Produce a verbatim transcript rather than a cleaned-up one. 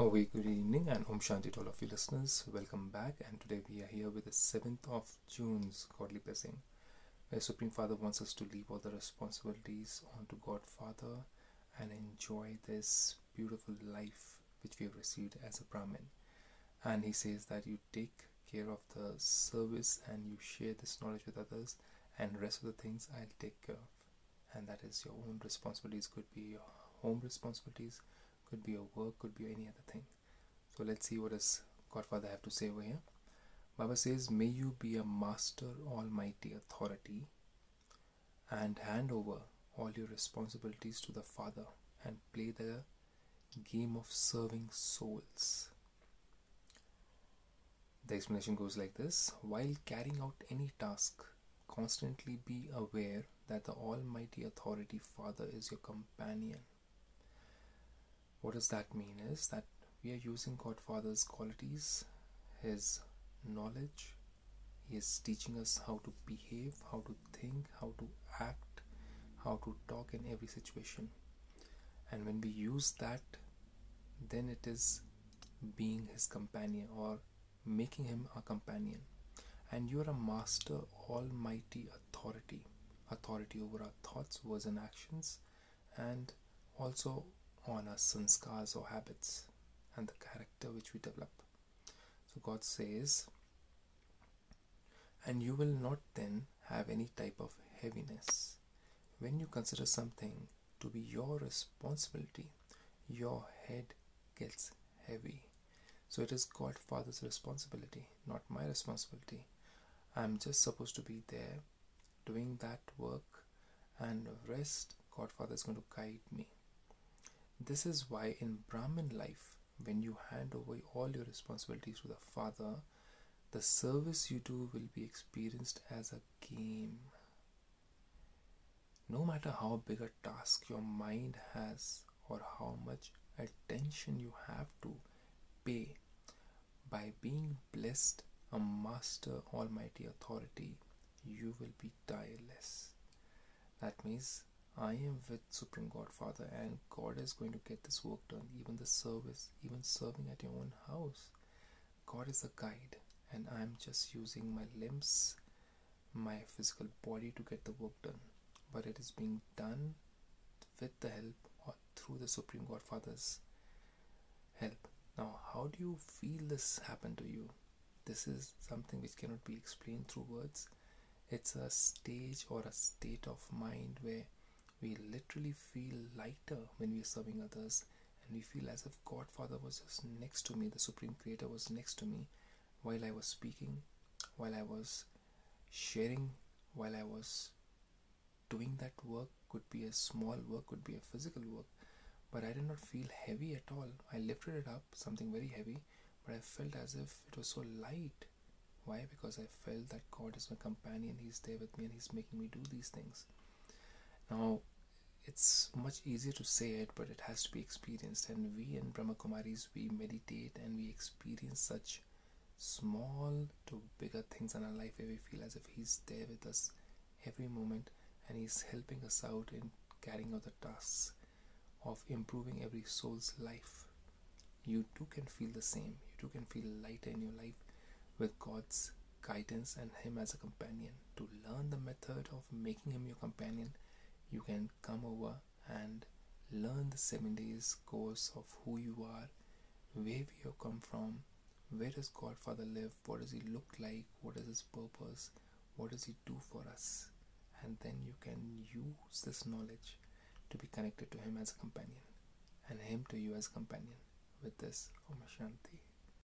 A very good evening and Om Shanti to all of you listeners. Welcome back, and today we are here with the seventh of June's Godly Blessing, where Supreme Father wants us to leave all the responsibilities onto God Father and enjoy this beautiful life which we have received as a Brahmin. And he says that you take care of the service and you share this knowledge with others, and rest of the things I'll take care of. And that is your own responsibilities, could be your home responsibilities, could be your work, could be any other thing. So let's see what does Godfather have to say over here. Baba says, may you be a master, almighty authority, and hand over all your responsibilities to the Father and play the game of serving souls. The explanation goes like this. While carrying out any task, constantly be aware that the almighty authority Father is your companion. What does that mean is that we are using God Father's qualities, his knowledge. He is teaching us how to behave, how to think, how to act, how to talk in every situation. And when we use that, then it is being his companion or making him our companion. And you are a master, almighty authority. Authority over our thoughts, words and actions, and also on our sanskars or habits and the character which we develop. So God says, and you will not then have any type of heaviness. When you consider something to be your responsibility, your head gets heavy. So it is God Father's responsibility, not my responsibility. I'm just supposed to be there doing that work, and the rest God Father is going to guide me. This is why in Brahmin life, when you hand over all your responsibilities to the Father, the service you do will be experienced as a game. No matter how big a task your mind has or how much attention you have to pay, by being blessed, a master, almighty authority, you will be tireless. That means I am with Supreme God Father, and God is going to get this work done, even the service, even serving at your own house. God is the guide, and I am just using my limbs, my physical body to get the work done. But it is being done with the help or through the Supreme God Father's help. Now, how do you feel this happen to you? This is something which cannot be explained through words. It's a stage or a state of mind where we literally feel lighter when we are serving others, and we feel as if God Father was just next to me, the Supreme Creator was next to me while I was speaking, while I was sharing, while I was doing that work. Could be a small work, could be a physical work, but I did not feel heavy at all. I lifted it up, something very heavy, but I felt as if it was so light. Why? Because I felt that God is my companion, He's there with me, and He's making me do these things. Now, it's much easier to say it, but it has to be experienced. And we in Brahma Kumaris, we meditate and we experience such small to bigger things in our life where we feel as if He's there with us every moment, and He's helping us out in carrying out the tasks of improving every soul's life. You too can feel the same. You too can feel lighter in your life with God's guidance and Him as a companion. To learn the method of making Him your companion, you can come over and learn the seven days course of who you are, where we have come from, where does God Father live, what does He look like, what is His purpose, what does He do for us. And then you can use this knowledge to be connected to Him as a companion, and Him to you as a companion. With this, Om Shanti.